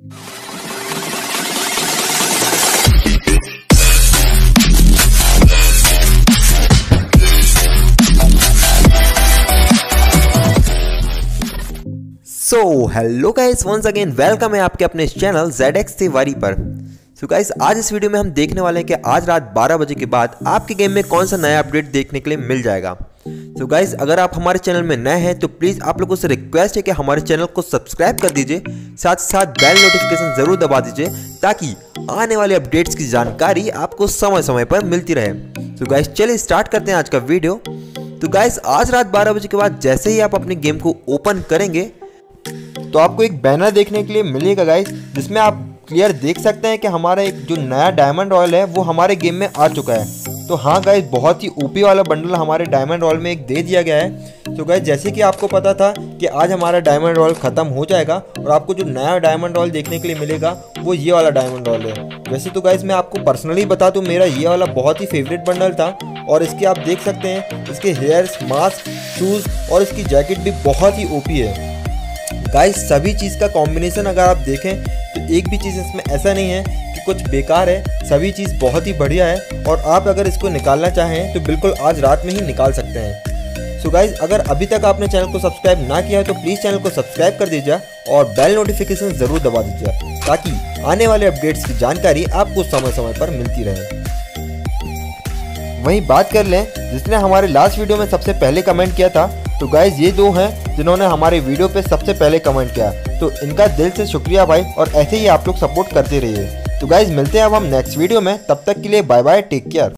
सो hello guys, once again welcome है आपके अपने चैनल ZX तिवारी पर। सो गाइस, आज इस वीडियो में हम देखने वाले हैं कि आज रात 12 बजे के बाद आपके गेम में कौन सा नया अपडेट देखने के लिए मिल जाएगा। सो गाइस, अगर आप हमारे चैनल में नए हैं तो प्लीज़ आप लोगों से रिक्वेस्ट है कि हमारे चैनल को सब्सक्राइब कर दीजिए, साथ साथ बेल नोटिफिकेशन ज़रूर दबा दीजिए ताकि आने वाले अपडेट्स की जानकारी आपको समय समय पर मिलती रहे। सो गाइस, चलिए स्टार्ट करते हैं आज का वीडियो। तो गाइस, आज रात 12 बजे के बाद जैसे ही आप अपने गेम को ओपन करेंगे तो आपको एक बैनर देखने के लिए मिलेगा गाइस, जिसमें आप क्लियर देख सकते हैं कि हमारा एक जो नया डायमंड रॉयल है वो हमारे गेम में आ चुका है। तो हाँ गाइस, बहुत ही ओपी वाला बंडल हमारे डायमंड रॉयल में एक दे दिया गया है। तो गाइस, जैसे कि आपको पता था कि आज हमारा डायमंड रॉयल ख़त्म हो जाएगा और आपको जो नया डायमंड रॉयल देखने के लिए मिलेगा वो ये वाला डायमंड रॉयल है। वैसे तो गाइस, मैं आपको पर्सनली बता दूँ, मेरा ये वाला बहुत ही फेवरेट बंडल था और इसके आप देख सकते हैं इसके हेयर्स, मास्क, शूज़ और इसकी जैकेट भी बहुत ही ओपी है गाइस। सभी चीज़ का कॉम्बिनेशन अगर आप देखें तो एक भी चीज़ इसमें ऐसा नहीं है कि कुछ बेकार है, सभी चीज़ बहुत ही बढ़िया है और आप अगर इसको निकालना चाहें तो बिल्कुल आज रात में ही निकाल सकते हैं। सो गाइस, अगर अभी तक आपने चैनल को सब्सक्राइब ना किया है तो प्लीज़ चैनल को सब्सक्राइब कर दीजिए और बेल नोटिफिकेशन ज़रूर दबा दीजिए ताकि आने वाले अपडेट्स की जानकारी आपको समय समय पर मिलती रहे। वहीं बात कर लें जिसने हमारे लास्ट वीडियो में सबसे पहले कमेंट किया था, तो गाइज ये दो हैं जिन्होंने हमारे वीडियो पे सबसे पहले कमेंट किया, तो इनका दिल से शुक्रिया भाई और ऐसे ही आप लोग सपोर्ट करते रहिए। तो गाइज मिलते हैं अब हम नेक्स्ट वीडियो में, तब तक के लिए बाय बाय, टेक केयर।